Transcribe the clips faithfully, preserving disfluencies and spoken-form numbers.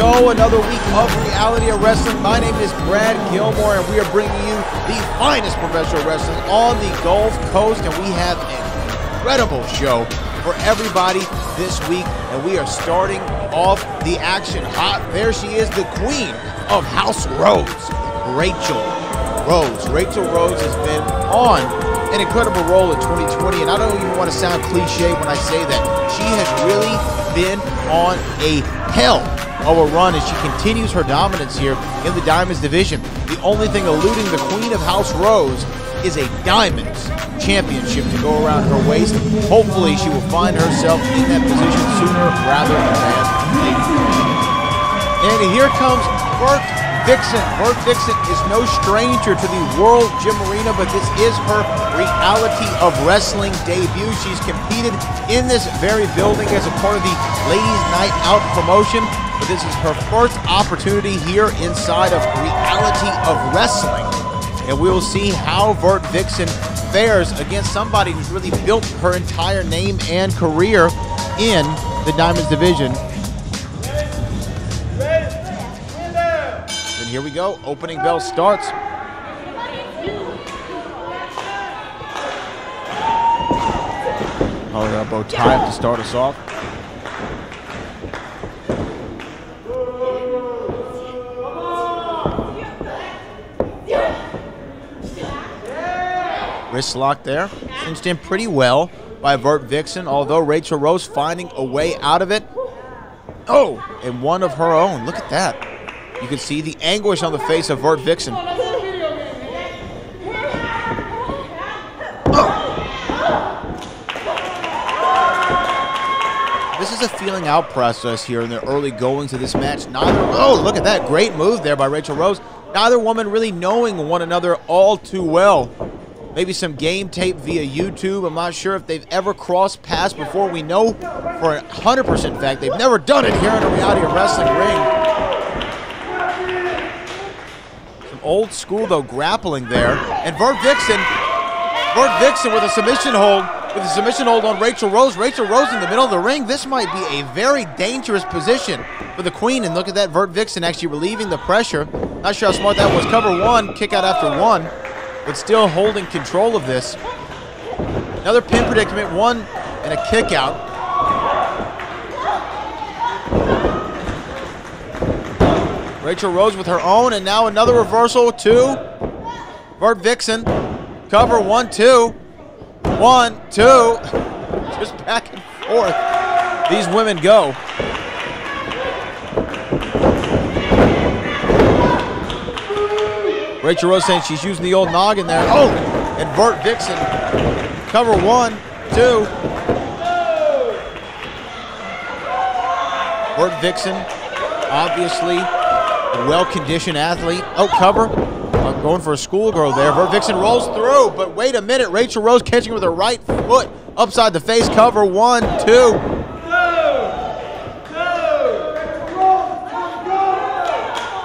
go, another week of Reality of Wrestling. My name is Brad Gilmore, and we are bringing you the finest professional wrestling on the Gulf Coast, and we have an incredible show for everybody this week, and we are starting off the action hot. There she is, the queen of House Rose, Raychell Rose. Raychell Rose has been on an incredible role in twenty twenty, and I don't even want to sound cliche when I say that. She has really been on a hell of a run as she continues her dominance here in the Diamonds division. The only thing eluding the Queen of House Rose is a Diamonds championship to go around her waist. Hopefully she will find herself in that position sooner rather than later. And here comes Vert Vixen. Vert Vixen is no stranger to the World Gym Arena, but this is her Reality of Wrestling debut. She's competed in this very building as a part of the Ladies Night Out promotion, but this is her first opportunity here inside of Reality of Wrestling. And we will see how Vert Vixen fares against somebody who's really built her entire name and career in the Diamonds division. Here we go, opening bell starts. Hard elbow time to start us off. Wrist lock there, cinched in pretty well by Vert Vixen, although Raychell Rose finding a way out of it. Oh, and one of her own, look at that. You can see the anguish on the face of Vert Vixen. Oh. This is a feeling out process here in the early goings of this match. Neither, oh, look at that. Great move there by Raychell Rose. Neither woman really knowing one another all too well. Maybe some game tape via YouTube. I'm not sure if they've ever crossed paths before. We know for a one hundred percent fact they've never done it here in a Reality of Wrestling ring. Old school, though, grappling there. And Vert Vixen, Vert Vixen with a submission hold, with a submission hold on Raychell Rose. Raychell Rose in the middle of the ring. This might be a very dangerous position for the queen. And look at that, Vert Vixen actually relieving the pressure. Not sure how smart that was. Cover one, kick out after one, but still holding control of this. Another pin predicament, one and a kick out. Raychell Rose with her own, and now another reversal, two. Vert Vixen, cover, one, two. One, two. Just back and forth. These women go. Raychell Rose saying she's using the old noggin there. Oh, and Vert Vixen, cover, one, two. Vert Vixen, obviously, a well-conditioned athlete. Oh, cover. Uh, going for a schoolgirl there. Vert Vixen rolls through, but wait a minute. Raychell Rose catching with her right foot. Upside the face. Cover. One, two.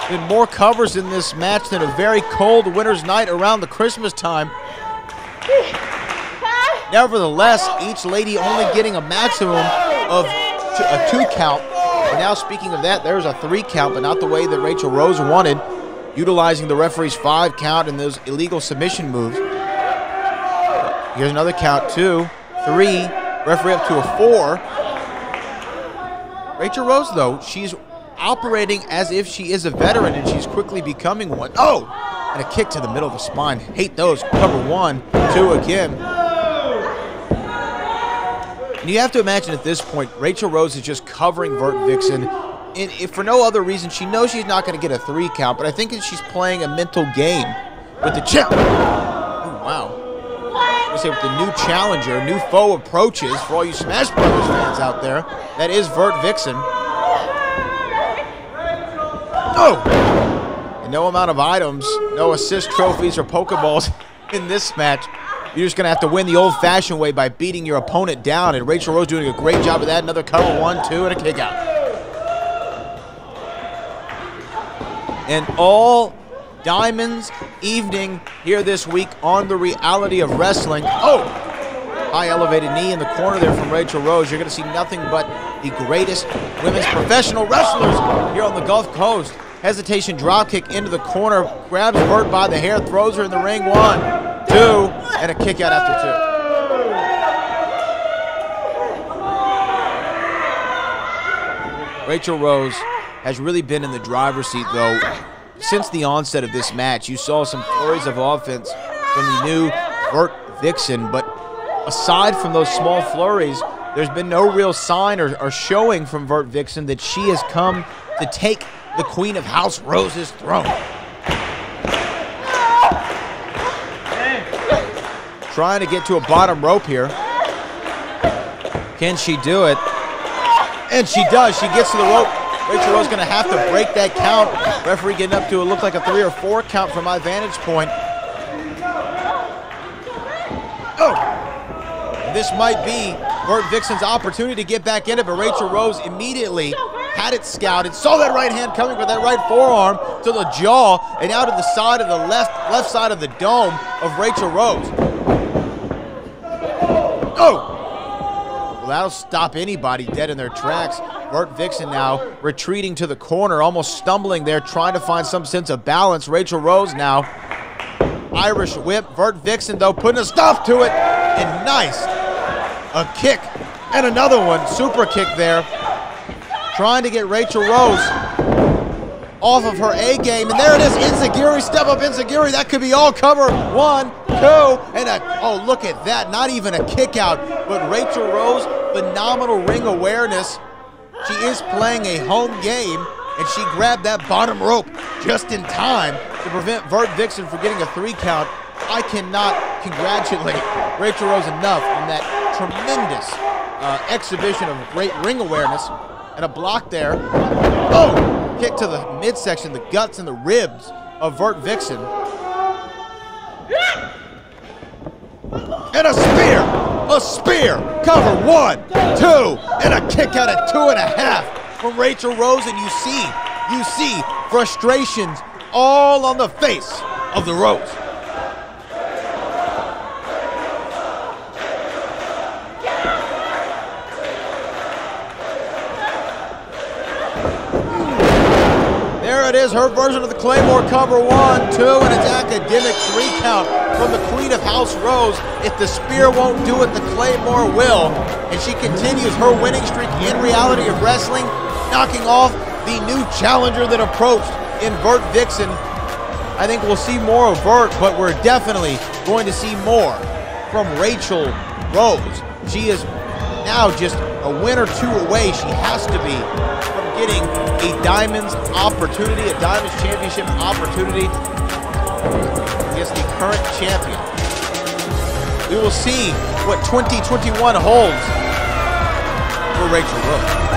Been more covers in this match than a very cold winter's night around the Christmas time. Nevertheless, each lady only getting a maximum of a two count. And now, speaking of that, there's a three count, but not the way that Raychell Rose wanted, utilizing the referee's five count and those illegal submission moves. Here's another count, two, three, referee up to a four. Raychell Rose, though, she's operating as if she is a veteran, and she's quickly becoming one. Oh, and a kick to the middle of the spine. Hate those. Cover, one, two again. And you have to imagine at this point, Raychell Rose is just covering Vert Vixen. And if for no other reason, she knows she's not going to get a three count, but I think she's playing a mental game with the challenge. Oh, wow. I say with the new challenger, new foe approaches, for all you Smash Brothers fans out there, that is Vert Vixen. Oh! And no amount of items, no assist trophies or Pokeballs in this match. You're just going to have to win the old-fashioned way by beating your opponent down, and Raychell Rose doing a great job of that. Another cover, one, two, and a kick out. And all Diamonds evening here this week on the Reality of Wrestling. Oh, high elevated knee in the corner there from Raychell Rose. You're going to see nothing but the greatest women's professional wrestlers here on the Gulf Coast. Hesitation drop kick into the corner, grabs Vert by the hair, throws her in the ring. One, two, and a kick out after two. Raychell Rose has really been in the driver's seat, though, since the onset of this match. You saw some flurries of offense from the new Vert Vixen, but aside from those small flurries, there's been no real sign or, or showing from Vert Vixen that she has come to take the Queen of House Rose's throne. Trying to get to a bottom rope here. Can she do it? And she does. She gets to the rope. Raychell Rose going to have to break that count. Referee getting up to it. Looked like a three or four count from my vantage point. Oh! This might be Vert Vixen's opportunity to get back in it, but Raychell Rose immediately had it scouted. Saw that right hand coming with that right forearm to the jaw and out of the side of the left, left side of the dome of Raychell Rose. Oh! Well, that'll stop anybody dead in their tracks. Vert Vixen now retreating to the corner, almost stumbling there, trying to find some sense of balance. Raychell Rose now, Irish whip. Vert Vixen, though, putting a stop to it. And nice, a kick and another one. Super kick there. Trying to get Raychell Rose off of her A game. And there it is, Enziguri, step up Enziguri. That could be all cover. One, two, and a, oh, look at that. Not even a kick out, but Raychell Rose, phenomenal ring awareness. She is playing a home game, and she grabbed that bottom rope just in time to prevent Vert Vixen from getting a three count. I cannot congratulate Raychell Rose enough on that tremendous uh, exhibition of great ring awareness and a block there. Oh, kick to the midsection, the guts and the ribs of Vert Vixen. And a spear, a spear, cover, one, two, and a kick out at two and a half from Raychell Rose, and you see, you see frustrations all on the face of the Rose. There it is, her version of the Claymore cover, one, two, and it's academic three count from the Queen of House Rose. If the spear won't do it, the Claymore will. And she continues her winning streak in Reality of Wrestling, knocking off the new challenger that approached in Vert Vixen. I think we'll see more of Vert, but we're definitely going to see more from Raychell Rose. She is now just a win or two away. She has to be from getting a Diamonds opportunity, a Diamonds Championship opportunity against the current champion. We will see what twenty twenty-one holds for Raychell Rose.